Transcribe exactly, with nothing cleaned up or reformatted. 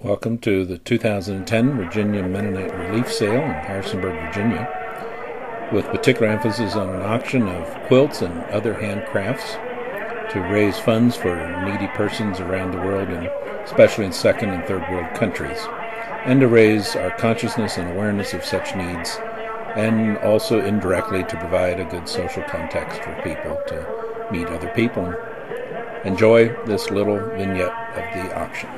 Welcome to the two thousand ten Virginia Mennonite Relief Sale in Harrisonburg, Virginia, with particular emphasis on an auction of quilts and other handcrafts to raise funds for needy persons around the world, and especially in second and third world countries, and to raise our consciousness and awareness of such needs, and also indirectly to provide a good social context for people to meet other people. Enjoy this little vignette of the auction.